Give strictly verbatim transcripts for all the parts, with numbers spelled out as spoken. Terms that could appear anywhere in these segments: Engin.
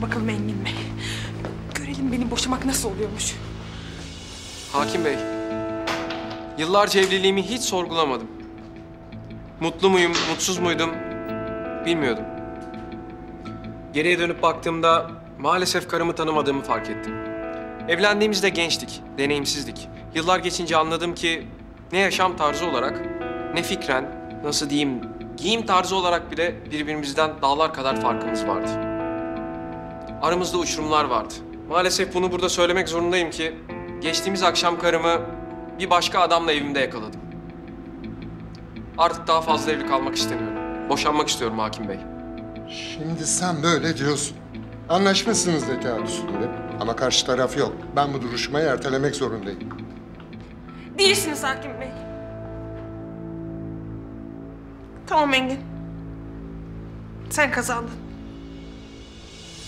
Anlat bakalım Engin Bey. Görelim beni boşamak nasıl oluyormuş. Hakim Bey, yıllarca evliliğimi hiç sorgulamadım. Mutlu muyum, mutsuz muydum bilmiyordum. Geriye dönüp baktığımda maalesef karımı tanımadığımı fark ettim. Evlendiğimizde gençtik, deneyimsizdik. Yıllar geçince anladım ki ne yaşam tarzı olarak, ne fikren, nasıl diyeyim, giyim tarzı olarak bile birbirimizden dağlar kadar farkımız vardı. Aramızda uçurumlar vardı. Maalesef bunu burada söylemek zorundayım ki geçtiğimiz akşam karımı bir başka adamla evimde yakaladım. Artık daha fazla evli kalmak istemiyorum. Boşanmak istiyorum Hakim Bey. Şimdi sen böyle diyorsun. Anlaşmışsınız zeka üstünde ama karşı taraf yok. Ben bu duruşmayı ertelemek zorundayım. Değilsiniz Hakim Bey. Tamam Engin. Sen kazandın.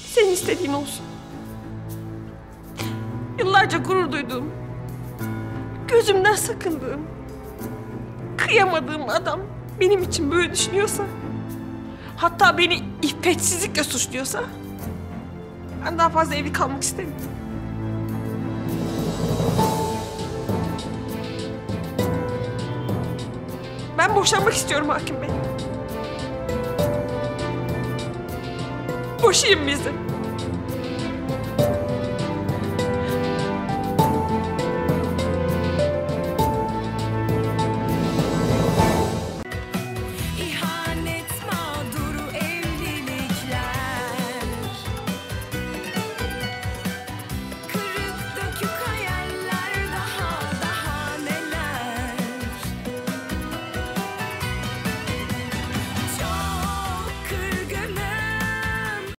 Senin istediğin olsun. Yıllarca gurur duyduğum, gözümden sakındığım, kıyamadığım adam benim için böyle düşünüyorsa, hatta beni iffetsizlikle suçluyorsa, ben daha fazla evli kalmak istemiyorum. Ben boşanmak istiyorum Hakim Bey. Boşayın bizi.